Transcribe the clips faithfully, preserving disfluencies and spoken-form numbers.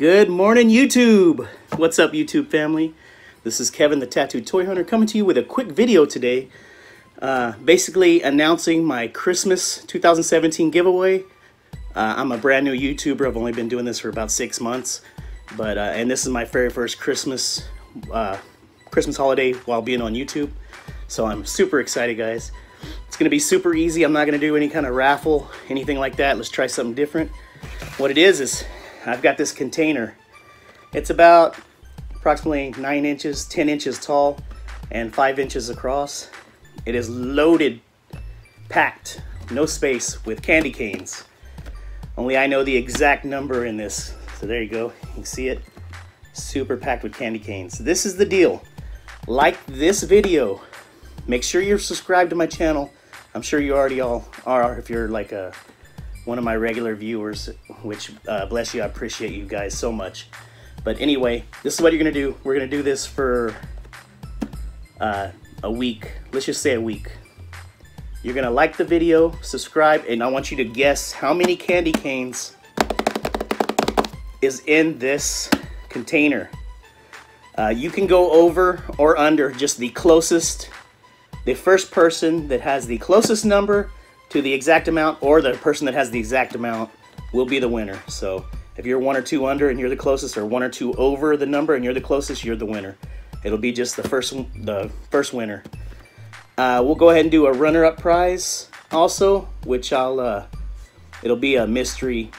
Good morning, YouTube. What's up, YouTube family? This is Kevin, the Tattooed Toy Hunter, coming to you with a quick video today, uh, basically announcing my Christmas two thousand seventeen giveaway. Uh, I'm a brand new YouTuber. I've only been doing this for about six months, but uh, and this is my very first Christmas uh, Christmas holiday while being on YouTube. So I'm super excited, guys. It's gonna be super easy. I'm not gonna do any kind of raffle, anything like that. Let's try something different. What it is is I've got this container. It's about approximately nine inches, ten inches tall, and five inches across. It is loaded, packed, no space, with candy canes. Only I know the exact number in this. So there you go, you can see it. Super packed with candy canes. This is the deal. Like this video. Make sure you're subscribed to my channel. I'm sure you already all are if you're like a one of my regular viewers, which uh, bless you, I appreciate you guys so much. But anyway, this is what you're gonna do. We're gonna do this for uh, a week. Let's just say a week. You're gonna like the video, subscribe, and I want you to guess how many candy canes is in this container. Uh, you can go over or under, just the closest, the first person that has the closest number to the exact amount, or the person that has the exact amount, will be the winner. So if you're one or two under and you're the closest, or one or two over the number and you're the closest, you're the winner. It'll be just the first the first winner. Uh, we'll go ahead and do a runner-up prize also, which I'll uh, it'll be a mystery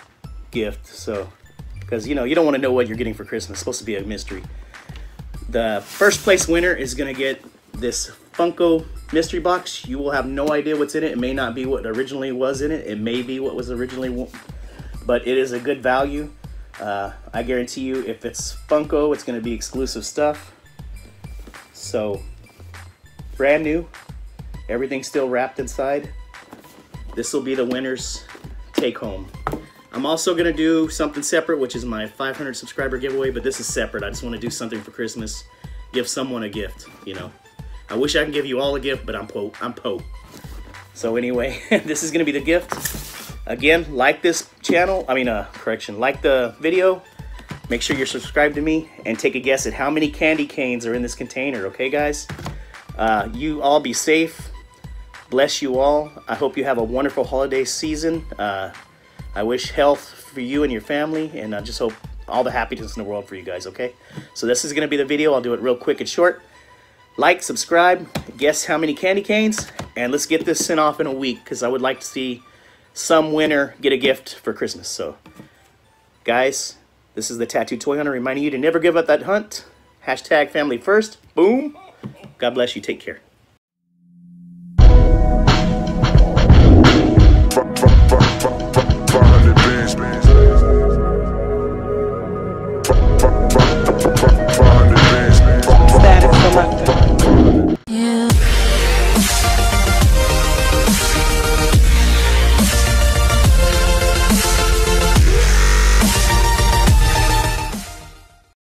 gift. So because you know you don't want to know what you're getting for Christmas. It's supposed to be a mystery. The first place winner is gonna get this Funko mystery box. You will have no idea what's in it. It may not be what originally was in it. It may be what was originally, but it is a good value. Uh, I guarantee you, if it's Funko, it's going to be exclusive stuff. So, brand new. Everything's still wrapped inside. This will be the winner's take home. I'm also going to do something separate, which is my five hundred subscriber giveaway, but this is separate. I just want to do something for Christmas. Give someone a gift, you know. I wish I could give you all a gift, but I'm po. I'm po. So anyway, this is gonna be the gift. Again, like this channel. I mean, uh, correction. Like the video. Make sure you're subscribed to me and take a guess at how many candy canes are in this container. Okay, guys. Uh, you all be safe. Bless you all. I hope you have a wonderful holiday season. Uh, I wish health for you and your family, and I just hope all the happiness in the world for you guys. Okay. So this is gonna be the video. I'll do it real quick and short. Like, subscribe, guess how many candy canes, and let's get this sent off in a week, because I would like to see some winner get a gift for Christmas. So, guys, this is the Tattooed Toy Hunter reminding you to never give up that hunt. Hashtag family first. Boom. God bless you. Take care.